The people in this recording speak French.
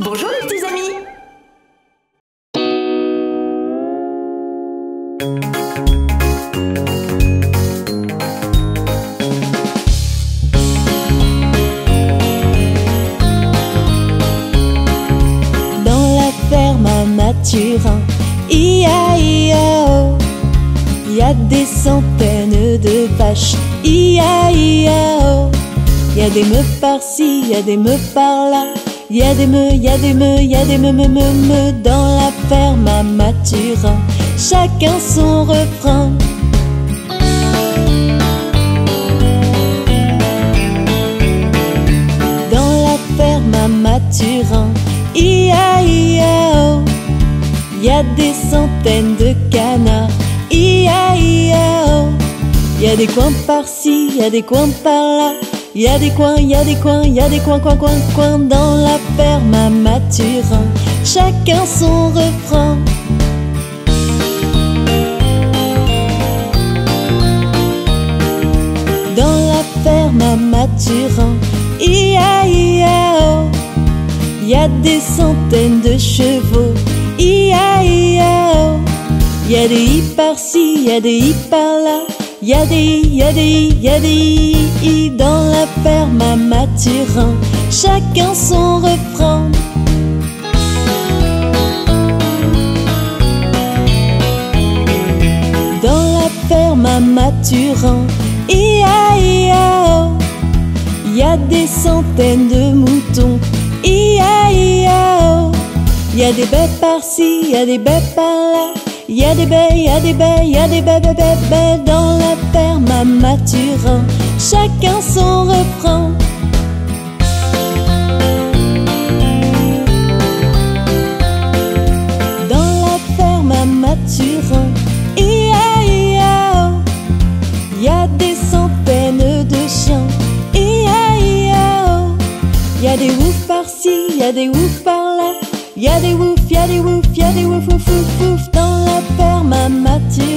Bonjour les petits amis. Dans la ferme à Mathurin, I-A-I-A-O, il y a des centaines de vaches, I-A-I-A-O. Il y a des meufs par-ci, il y a des meufs par-là, il y a des me, il y a des me, il y a des me dans la ferme à Mathurin, chacun son refrain. Dans la ferme à Mathurin, I-A-I-A-O, il y a des centaines de canards, I-A-I-A-O. Il y a des coins par-ci, il y a des coins par-là, il y a des coins, il y a des coins, il y a des coins, coins, coins, coins dans la ferme à Mathurin, chacun son refrain. Dans la ferme à Mathurin, I-A-I-A-O, il y a des centaines de chevaux, I-A-I-A-O. Il y a des i par-ci, il y a des i par-là, il y a des i, il y a des i, il y a des i dans la ferme à Mathurin, chacun son refrain. Dans la ferme à Mathurin, I-A-I-A-O, il y a des centaines de moutons, I-A-I-A-O. Il y a des baies par-ci, il y a des baies par-là, il y a des baies, il y a des baies, il y a des baies, baies, baies, baies dans la ferme à Mathurin, chacun son refrain. Dans la ferme à Mathurin, I-A-I-A-O, il y a des centaines de chiens, I-A-I-A-O. Il y a des oufs par-ci, il y a des oufs par-là, il y a des oufs, il y a des oufs, il y a des oufs, ouf, ouf, ouf, dans la ferme à Mathurin,